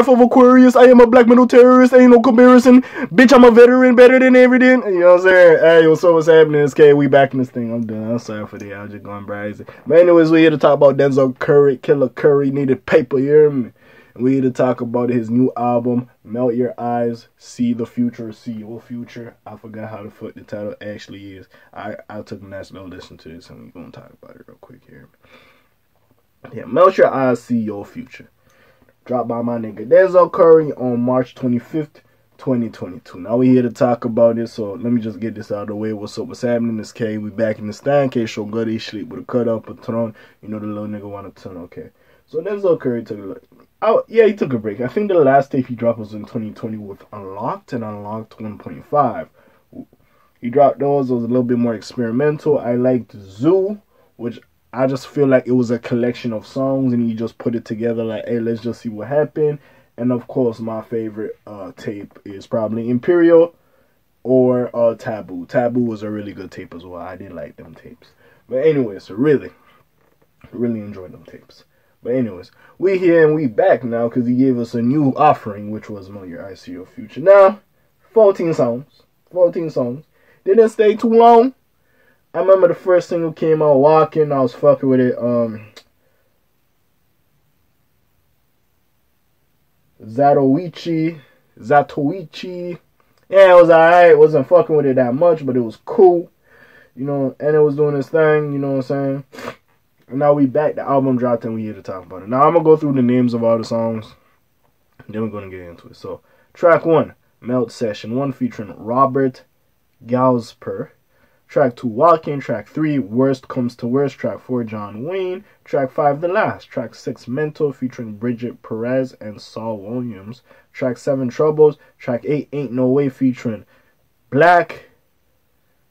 F of Aquarius, I am a black metal terrorist, ain't no comparison. Bitch, I'm a veteran, better than everything. You know what I'm saying? Hey, what's up, what's happening? It's K, we back in this thing. I'm done. I'm sorry for that. I was just going crazy. But anyways, we here to talk about Denzel Curry. Killer Curry needed paper, you hear me? We here to talk about his new album, Melt Your Eyes, See the Future, See Your Future. I forgot how the fuck the title actually is. I took a nice little listen to this, and we're going to talk about it real quick here. Yeah, Melt Your Eyes, See Your Future. Dropped by my nigga Denzel Curry on March 25th, 2022. Now we here to talk about it, so let me just get this out of the way. What's up, what's happening? This K, we back in the stand. K show goody sleep with a cut up, a throne. You know the little nigga want a ton, okay. So Denzel Curry took a look. Oh yeah, he took a break. I think the last tape he dropped was in 2020 with Unlocked and Unlocked 1.5. He dropped those. It was a little bit more experimental. I liked Zoo, which I just feel like it was a collection of songs and he just put it together like, hey, let's just see what happened. And of course, my favorite tape is probably Imperial or Taboo. Taboo was a really good tape as well. I did like them tapes. But anyways, really enjoyed them tapes. But anyways, we here and we back now because he gave us a new offering, which was Melt Your Eyez See Your Future. Now, 14 songs. 14 songs. Didn't stay too long. I remember the first single came out, Walking. I was fucking with it. Zatoichi. Yeah, it was alright. Wasn't fucking with it that much, but it was cool. You know, and it was doing its thing. You know what I'm saying? And now we back. The album dropped, and we here to talk about it. Now I'm gonna go through the names of all the songs. Then we're gonna get into it. So, track 1, Melt Session 1, featuring Robert Glasper. Track 2, Walking. Track 3, Worst Comes to Worst. Track 4, John Wayne. Track 5, The Last. Track 6, Mental, featuring Bridget Perez and Saul Williams. Track 7, Troubles. Track 8, Ain't No Way, featuring Black,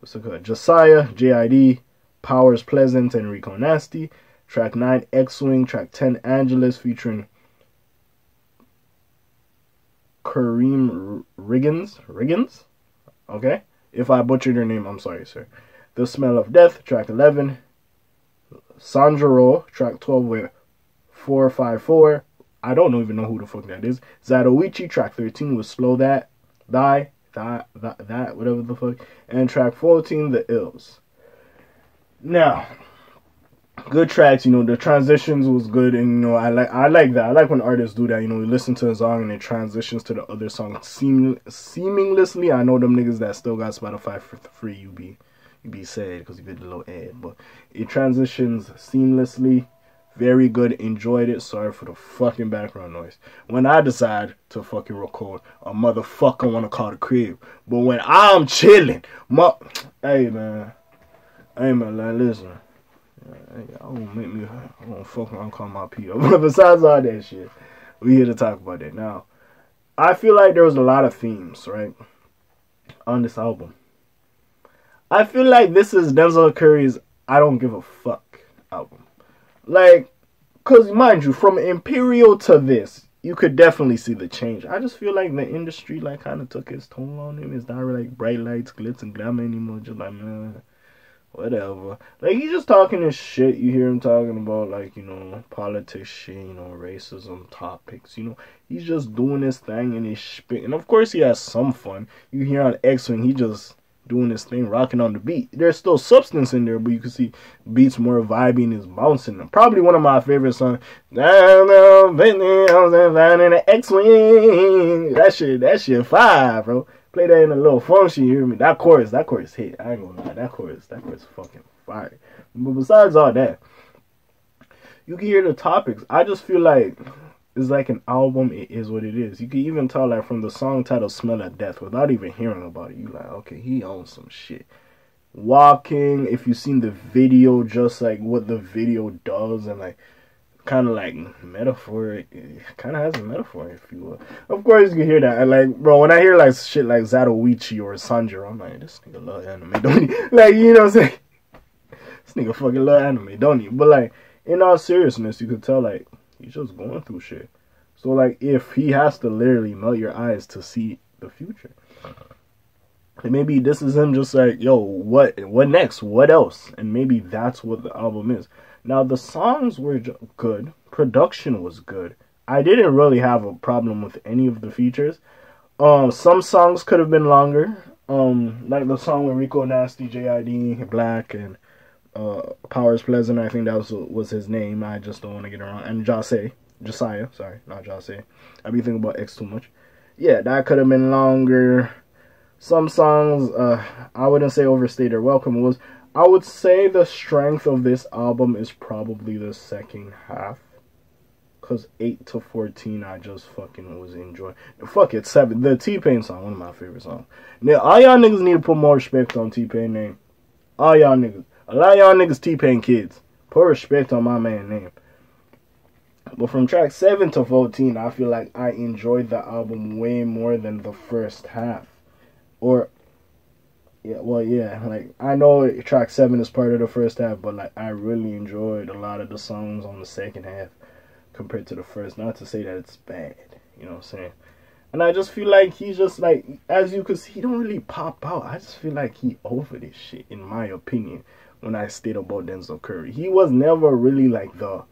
what's it called, Josiah, J.I.D, Powers Pleasant, and Rico Nasty. Track 9, X-Wing. Track 10, Angeles, featuring Kareem Riggins? Okay. If I butchered your name, I'm sorry, sir. The Smell of Death, track 11. Sanjuro, track 12 with 454. I don't even know who the fuck that is. Zatoichi, track 13 with Slow That, Die, whatever the fuck. And track 14, The Ills. Now, good tracks, you know, the transitions was good, and you know, I like that. I like when artists do that, you know, we listen to a song and it transitions to the other song seamlessly. I know them niggas that still got Spotify for free, you be sad because you get the little ad, but it transitions seamlessly. Very good, enjoyed it. Sorry for the fucking background noise. When I decide to fucking record, a motherfucker wanna call the crib. But when I'm chilling, hey man, listen. I don't fucking call my P.O. But besides all that shit, we here to talk about that. Now, I feel like there was a lot of themes, right, on this album. I feel like this is Denzel Curry's I Don't Give a Fuck album. Like, because mind you, from Imperial to this, you could definitely see the change. I just feel like the industry, like, kind of took its toll on him. It's not really like bright lights, glitz, and glamour anymore. Just like, man, whatever. Like, he's just talking his shit. You hear him talking about, like, you know, politics shit, you know, racism topics, you know. He's just doing his thing and he's spitting. And of course he has some fun. You hear on X-Wing, he just doing his thing, rocking on the beat. There's still substance in there, but you can see beats more vibey and it's bouncing. Probably one of my favorite songs, X-Wing. That shit fire, bro. Play that in a little function, you hear me? That chorus hit. I ain't gonna lie. That chorus fucking fire. But besides all that, you can hear the topics. I just feel like it's like an album. It is what it is. You can even tell, like, from the song title, Smell of Death, without even hearing about it. You like, okay, he owns some shit. Walking, if you've seen the video, just like what the video does and like, kind of like metaphor, kind of has a metaphor, if you will. Of course you can hear that. And like, bro, when I hear like shit like Zatoichi or Sanjiro, I'm like, this nigga love anime, don't he? Like, you know what I'm saying? This nigga fucking love anime, don't he? But like, in all seriousness, you could tell like he's just going through shit. So like, if he has to literally melt your eyes to see the future, and maybe this is him just like, yo, what next? What else? And maybe that's what the album is. Now, the songs were good. Production was good. I didn't really have a problem with any of the features. Some songs could have been longer, like the song with Rico Nasty, J.I.D, Black, and Powers Pleasant. I think that was his name. I just don't want to get it wrong. And Josiah, sorry, not Josiah. I be thinking about X too much. Yeah, that could have been longer. Some songs, I wouldn't say overstayed their welcome. It was, I would say the strength of this album is probably the second half. Because 8 to 14, I just fucking was enjoying. Fuck it, 7. The T-Pain song, one of my favorite songs. Now, all y'all niggas need to put more respect on T-Pain name. All y'all niggas. A lot of y'all niggas T-Pain kids. Put respect on my man name. But from track 7 to 14, I feel like I enjoyed the album way more than the first half. Or, yeah, well, yeah, like, I know track 7 is part of the first half, but, like, I really enjoyed a lot of the songs on the second half compared to the first. Not to say that it's bad, you know what I'm saying? And I just feel like he's just, like, as you can see, he don't really pop out. I just feel like he over this shit, in my opinion, when I state about Denzel Curry. He was never really, like, the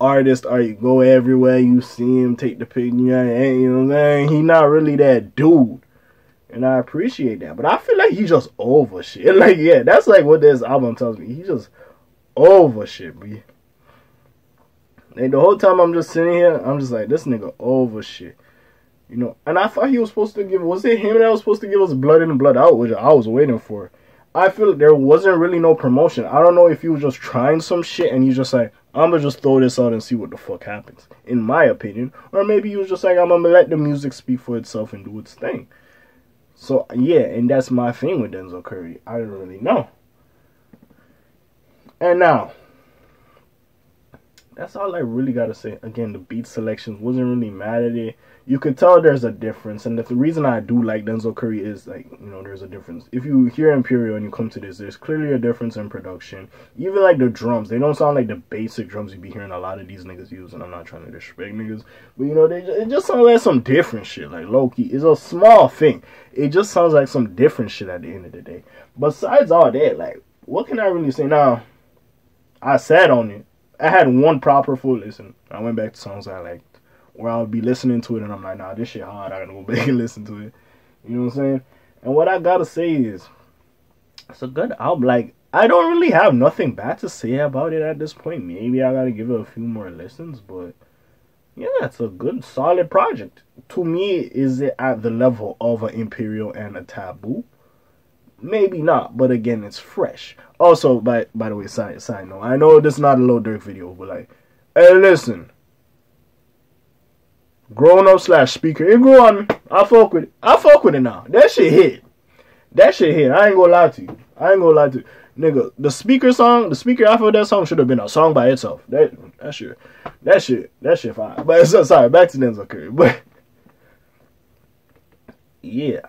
artist, or you go everywhere, you see him, take the picture, you know what I'm saying? He not really that dude. And I appreciate that. But I feel like he just over shit. Like, yeah, that's like what this album tells me. He just over shit, B. Like, the whole time I'm just sitting here, I'm just like, this nigga over shit. You know, and I thought he was supposed to give, was it him that was supposed to give us Blood In and Blood Out, which I was waiting for. I feel like there wasn't really no promotion. I don't know if he was just trying some shit and he's just like, I'm going to just throw this out and see what the fuck happens, in my opinion. Or maybe he was just like, I'm going to let the music speak for itself and do its thing. So, yeah, and that's my thing with Denzel Curry. I don't really know. And now, that's all I really got to say. Again, the beat selections, wasn't really mad at it. You could tell there's a difference. And the reason I do like Denzel Curry is, like, you know, there's a difference. If you hear Imperial and you come to this, there's clearly a difference in production. Even, like, the drums. They don't sound like the basic drums you be hearing a lot of these niggas use. And I'm not trying to disrespect niggas. But, you know, it just sounds like some different shit. Like, low-key. It's a small thing. It just sounds like some different shit at the end of the day. Besides all that, like, what can I really say? Now, I sat on it. I had one proper full listen. I went back to songs I liked. Where I would be listening to it and I'm like, nah, this shit hard. I gotta go back and listen to it. You know what I'm saying? And what I gotta say is, it's a good album. Like, I don't really have nothing bad to say about it at this point. Maybe I gotta give it a few more listens, but yeah, it's a good, solid project. To me, is it at the level of an Imperial and a Taboo? Maybe not, but again, it's fresh. Also, by the way, side note, I know this is not a Lil Durk video, but like, hey, listen. Grown up / speaker. It grew on me. I fuck with it. I fuck with it now. That shit hit. That shit hit. I ain't gonna lie to you. I ain't gonna lie to you. Nigga, the speaker song, the speaker after that song should have been a song by itself. That shit fine. But sorry, back to Denzel Curry. But yeah.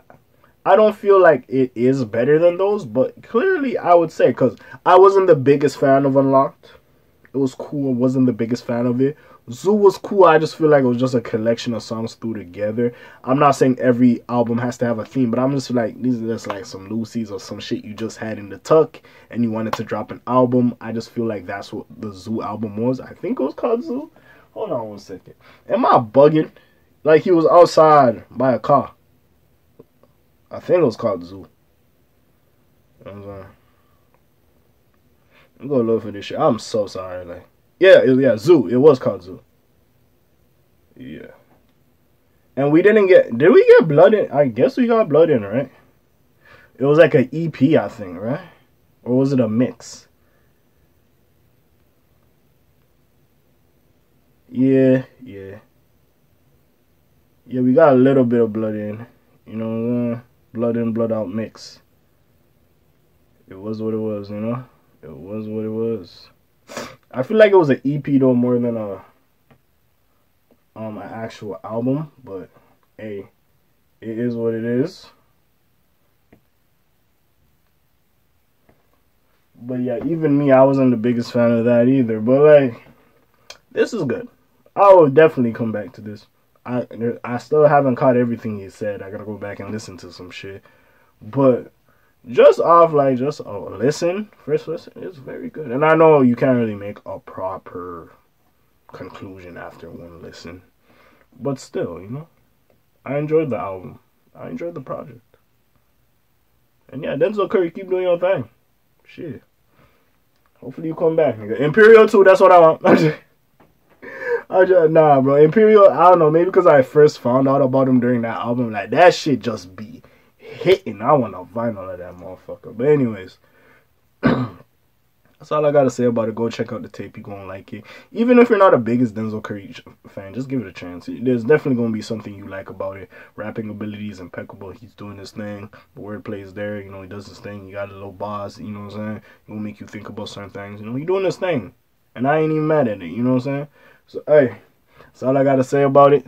I don't feel like it is better than those, but clearly I would say, because I wasn't the biggest fan of Unlocked. It was cool. I wasn't the biggest fan of it. Zoo was cool. I just feel like it was just a collection of songs threw together. I'm not saying every album has to have a theme, but I'm just like, these are just like some loosies or some shit you just had in the tuck and you wanted to drop an album. I just feel like that's what the Zoo album was. I think it was called Zoo. Hold on one second. Am I bugging? Like, he was outside by a car. I think it was called Zoo. I'm sorry. I'm gonna look for this shit. I'm so sorry. Like, yeah, Zoo. It was called Zoo. Yeah. And we didn't get... Did we get Blood In? I guess we got Blood In, right? It was like an EP, I think, right? Or was it a mix? Yeah. Yeah, we got a little bit of Blood In. You know what I'm saying? Blood In, Blood Out mix. It was what it was, you know? It was what it was. I feel like it was an EP though, more than an actual album. But hey, it is what it is. But yeah, even me, I wasn't the biggest fan of that either. But like, this is good. I will definitely come back to this. I still haven't caught everything he said. I gotta go back and listen to some shit. But just off, like, just a listen, first listen, it's very good. And I know you can't really make a proper conclusion after one listen. But still, you know, I enjoyed the album. I enjoyed the project. And yeah, Denzel Curry, keep doing your thing. Shit. Hopefully you come back, nigga. Imperial 2, that's what I want. Nah, bro. Imperial, I don't know. Maybe because I first found out about him during that album. Like, that shit just be hitting. I want a vinyl of that motherfucker. But anyways, that's all I gotta say about it. Go check out the tape. You're gonna like it. Even if you're not the biggest Denzel Curry fan, just give it a chance. There's definitely gonna be something you like about it. Rapping ability is impeccable. He's doing his thing. The wordplay is there. You know, he does his thing. You got a little bars. You know what I'm saying? It will make you think about certain things. You know, he's doing his thing. And I ain't even mad at it. You know what I'm saying? So, hey, that's all I gotta say about it.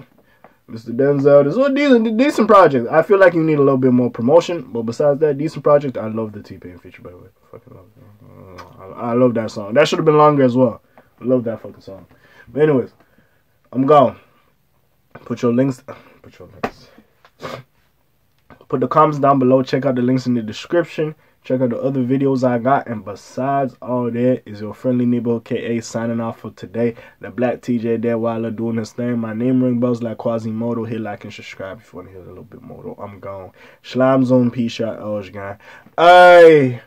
Mr. Denzel, this was a decent project. I feel like you need a little bit more promotion. But besides that, decent project. I love the T-Pain feature, by the way. Fucking love it. I love that song. That should have been longer as well. I love that fucking song. But anyways, I'm gone. Put the comments down below. Check out the links in the description. Check out the other videos I got. And besides all that, is your friendly neighborhood KA signing off for today. The Black TJ there while I'm doing this thing. My name ring bells like Quasimodo. Hit like and subscribe if you want to hear a little bit more though. I'm gone. Slime Zone P shot. Hey.